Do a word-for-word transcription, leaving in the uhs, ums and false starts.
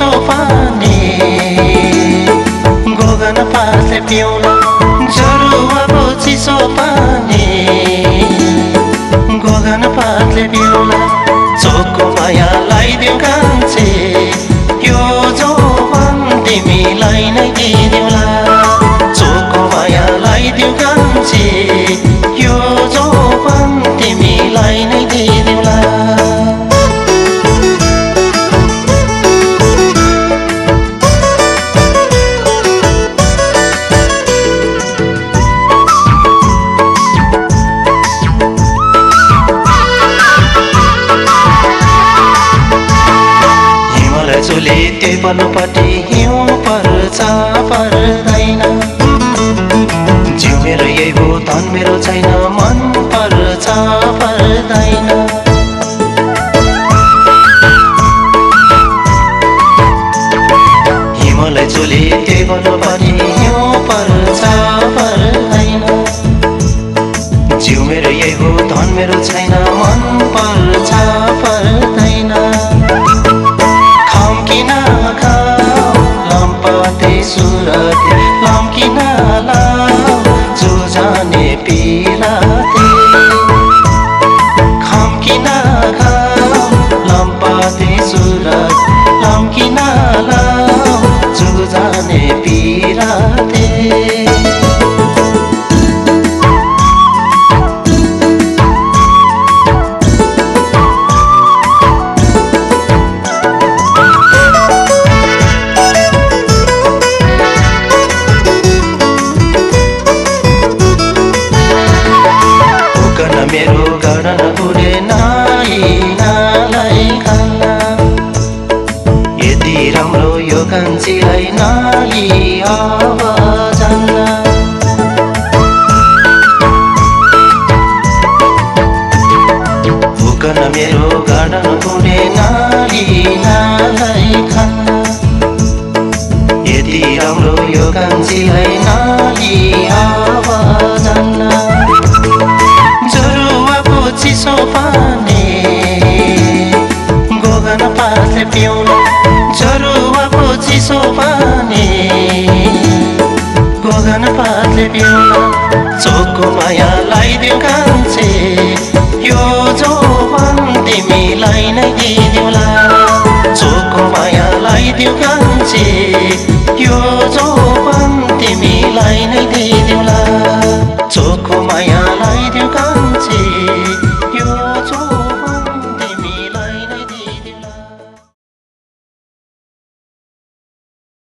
चिसो पानी गोगन पास पिउन झरुवा को चिसो पानी गोगन पास पिउन चोको माया लाइदिउ कान्छे यो जोवन तिमीलाई नै दिदिउला चोको माया लाइदिउ कान्छे यो जोवन तिमीलाई नै दिदिउला चुले ते पल्लोपट्टि हिउँ पर्छ पर्दैन जिउ मेरो यही हो तन मेरो छैन मन पर्छ पर्दैन हिमालय चुले ते पल्लोपट्टि हिउँ पर्छ पर्दैन जिउ मेरो यही हो तन मेरो छैन मन पर्छ पर्दैन मेरो गणन बुढे नाइनालाई खाना यदि राम्रो यो कान्छीलाई नाली अब जान्ला भुकन मेरो गणन बुढे नाइनालाई खाना यदि राम्रो यो कान्छीलाई नाली अब जान्ला चिसो पानी गोगन पास पिउन झरुवा को चिसो पानी गोगन पास पिउन चोको माया लाइदिउ कान्छे यो जोवन तिमीलाई नै दिदिउला।